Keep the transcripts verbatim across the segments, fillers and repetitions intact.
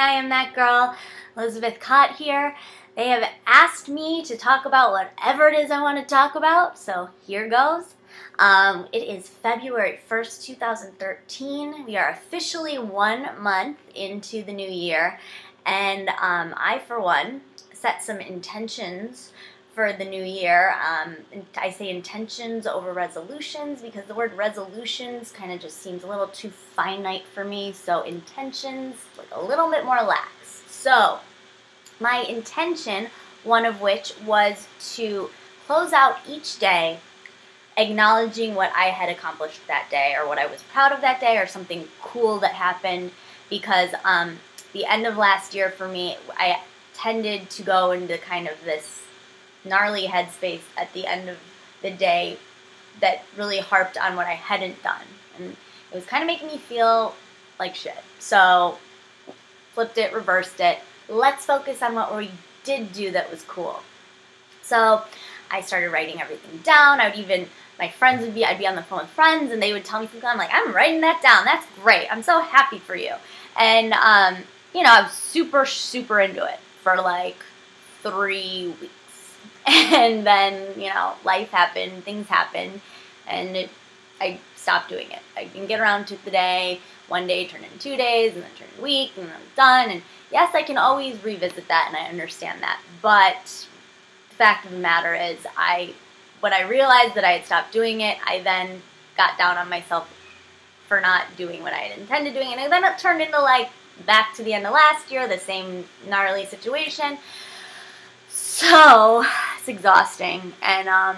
I am that girl, Elizabeth Cott here. They have asked me to talk about whatever it is I want to talk about, so here goes. Um, it is February first, two thousand thirteen. We are officially one month into the new year, and um, I, for one, set some intentions for the new year. Um, I say intentions over resolutions because the word resolutions kind of just seems a little too finite for me, so intentions, like a little bit more lax. So my intention, one of which was to close out each day acknowledging what I had accomplished that day, or what I was proud of that day, or something cool that happened, because um, the end of last year for me, I tended to go into kind of this gnarly headspace at the end of the day that really harped on what I hadn't done, and it was kind of making me feel like shit. So flipped it, reversed it. Let's focus on what we did do that was cool. So I started writing everything down. I would even, my friends would be, I'd be on the phone with friends and they would tell me something. I'm like, I'm writing that down. That's great. I'm so happy for you. And, um, you know, I was super, super into it for like three weeks. And then, you know, life happened, things happened, and it, I stopped doing it. I didn't get around to the day. One day turned into two days, and then turned into a week, and then I'm done. And yes, I can always revisit that, and I understand that. But the fact of the matter is, I, when I realized that I had stopped doing it, I then got down on myself for not doing what I had intended doing. And then it turned into, like, back to the end of last year, the same gnarly situation. So it's exhausting, and um,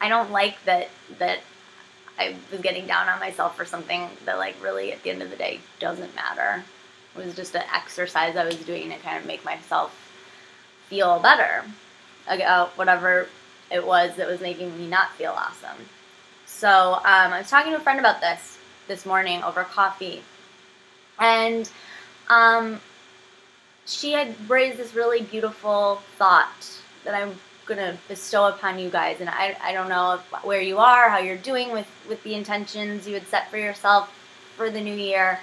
I don't like that that I was getting down on myself for something that, like, really at the end of the day doesn't matter. It was just an exercise I was doing to kind of make myself feel better about whatever it was that was making me not feel awesome. So um, I was talking to a friend about this this morning over coffee, and um, she had raised this really beautiful thought that I'm going to bestow upon you guys. And I, I don't know if, where you are, how you're doing with, with the intentions you had set for yourself for the new year.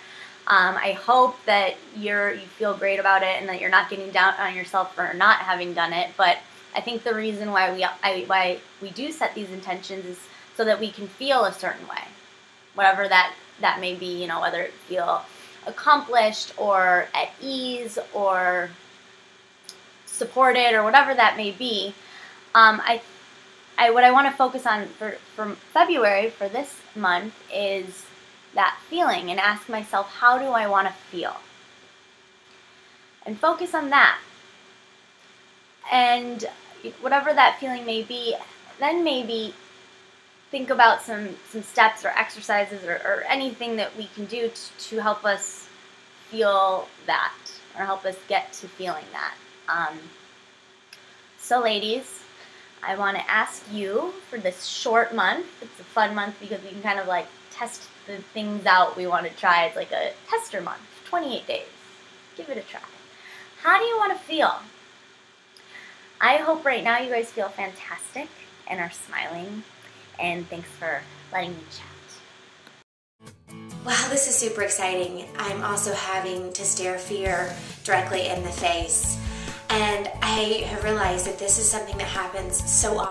Um, I hope that you're, you feel great about it and that you're not getting down on yourself for not having done it. But I think the reason why we, I, why we do set these intentions is so that we can feel a certain way, whatever that, that may be, you know, whether it feel accomplished or at ease or supported or whatever that may be. Um, I, I, what I want to focus on for, for February, for this month, is that feeling, and ask myself, how do I want to feel? And focus on that. And whatever that feeling may be, then maybe think about some, some steps or exercises or, or anything that we can do to, to help us feel that, or help us get to feeling that. Um, so ladies, I want to ask you for this short month. It's a fun month because we can kind of like test the things out we want to try. It's like a tester month, twenty-eight days. Give it a try. How do you want to feel? I hope right now you guys feel fantastic and are smiling. And thanks for letting me chat. Wow, this is super exciting. I'm also having to stare fear directly in the face. And I have realized that this is something that happens so often.